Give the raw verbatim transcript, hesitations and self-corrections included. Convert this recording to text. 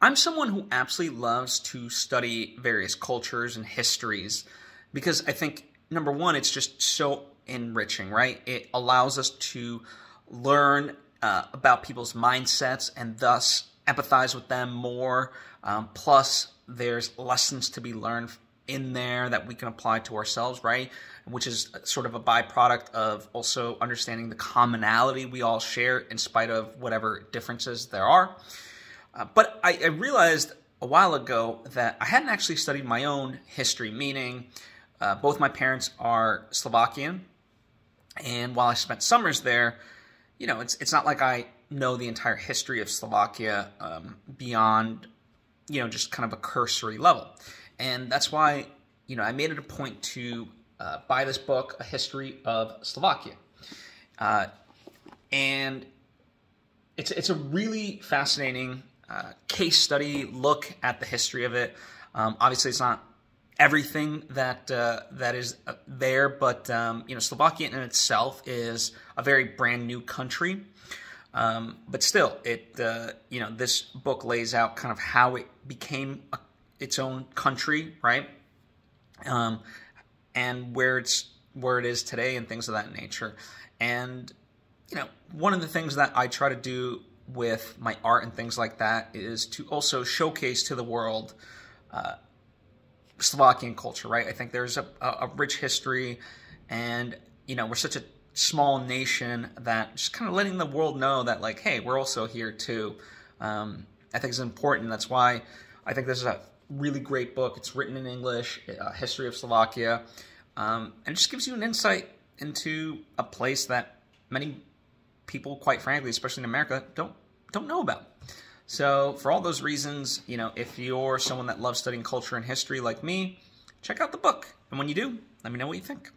I'm someone who absolutely loves to study various cultures and histories because I think, number one, it's just so enriching, right? It allows us to learn uh, about people's mindsets and thus empathize with them more. Um, plus, there's lessons to be learned in there that we can apply to ourselves, right? Which is sort of a byproduct of also understanding the commonality we all share in spite of whatever differences there are. Uh, but I, I realized a while ago that I hadn't actually studied my own history, meaning uh, both my parents are Slovakian, and while I spent summers there, you know, it's it's not like I know the entire history of Slovakia um, beyond, you know, just kind of a cursory level. And that's why, you know, I made it a point to uh, buy this book, A History of Slovakia. Uh, and it's, it's a really fascinating uh, case study look at the history of it. Um, obviously, it's not everything that, uh, that is there, but, um, you know, Slovakia in itself is a very brand new country. Um, but still, it, uh, you know, this book lays out kind of how it became a its own country, right? Um, and where it's where it is today and things of that nature. And, you know, one of the things that I try to do with my art and things like that is to also showcase to the world uh, Slovakian culture, right? I think there's a, a rich history and, you know, we're such a small nation that just kind of letting the world know that, like, hey, we're also here too. Um, I think it's important. That's why I think this is a really great book. It's written in English, uh, History of Slovakia, um, and it just gives you an insight into a place that many people, quite frankly, especially in America, don't don't know about. So for all those reasons, you know, if you're someone that loves studying culture and history like me, check out the book. And when you do, let me know what you think.